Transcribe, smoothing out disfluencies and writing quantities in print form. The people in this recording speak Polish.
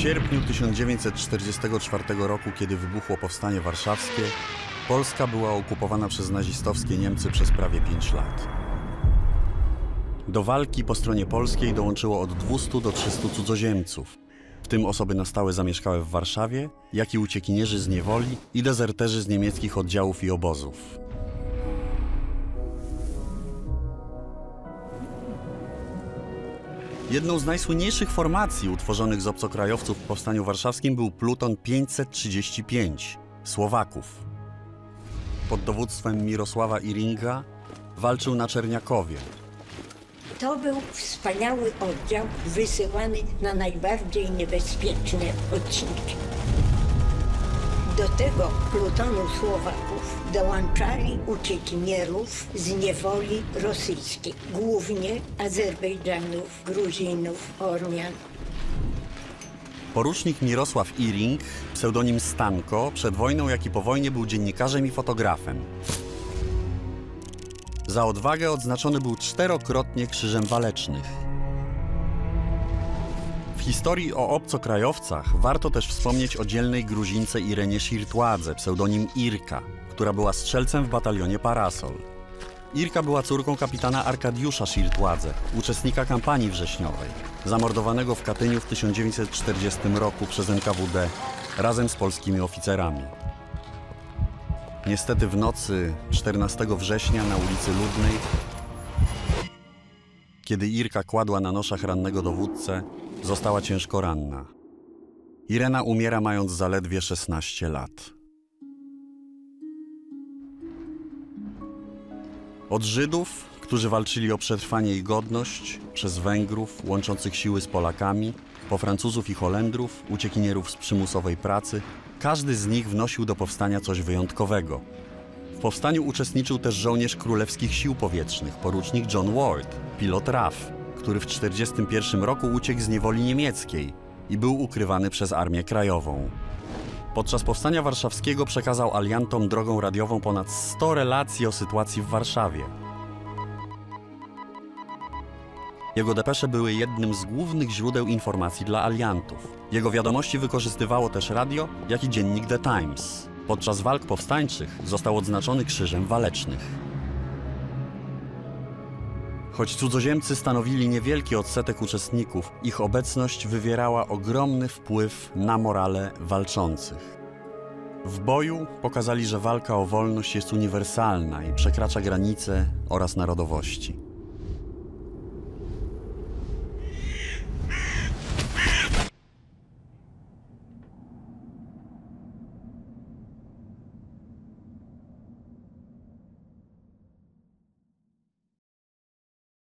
W sierpniu 1944 roku, kiedy wybuchło Powstanie Warszawskie, Polska była okupowana przez nazistowskie Niemcy przez prawie 5 lat. Do walki po stronie polskiej dołączyło od 200 do 300 cudzoziemców, w tym osoby na stałe zamieszkałe w Warszawie, jak i uciekinierzy z niewoli i dezerterzy z niemieckich oddziałów i obozów. Jedną z najsłynniejszych formacji utworzonych z obcokrajowców w Powstaniu Warszawskim był pluton 535 Słowaków. Pod dowództwem Mirosława Iringha walczył na Czerniakowie. To był wspaniały oddział wysyłany na najbardziej niebezpieczne odcinki. Do tego plutonu Słowaków dołączali uciekinierów z niewoli rosyjskiej, głównie Azerbejdżanów, Gruzinów, Ormian. Porucznik Mirosław Iringh, pseudonim Stanko, przed wojną jak i po wojnie był dziennikarzem i fotografem. Za odwagę odznaczony był 4-krotnie Krzyżem Walecznych. W historii o obcokrajowcach warto też wspomnieć o dzielnej Gruzince Irenie Szirtładze, pseudonim Irka, która była strzelcem w batalionie Parasol. Irka była córką kapitana Arkadiusza Szirtładze, uczestnika kampanii wrześniowej, zamordowanego w Katyniu w 1940 roku przez NKWD razem z polskimi oficerami. Niestety w nocy 14 września na ulicy Ludnej, kiedy Irka kładła na noszach rannego dowódcę, została ciężko ranna. Irena umiera mając zaledwie 16 lat. Od Żydów, którzy walczyli o przetrwanie i godność, przez Węgrów łączących siły z Polakami, po Francuzów i Holendrów, uciekinierów z przymusowej pracy, każdy z nich wnosił do powstania coś wyjątkowego. W powstaniu uczestniczył też żołnierz Królewskich Sił Powietrznych, porucznik John Ward, pilot RAF, który w 1941 roku uciekł z niewoli niemieckiej i był ukrywany przez Armię Krajową. Podczas Powstania Warszawskiego przekazał aliantom drogą radiową ponad 100 relacji o sytuacji w Warszawie. Jego depesze były jednym z głównych źródeł informacji dla aliantów. Jego wiadomości wykorzystywało też radio, jak i dziennik The Times. Podczas walk powstańczych został odznaczony Krzyżem Walecznych. Choć cudzoziemcy stanowili niewielki odsetek uczestników, ich obecność wywierała ogromny wpływ na morale walczących. W boju pokazali, że walka o wolność jest uniwersalna i przekracza granice oraz narodowości.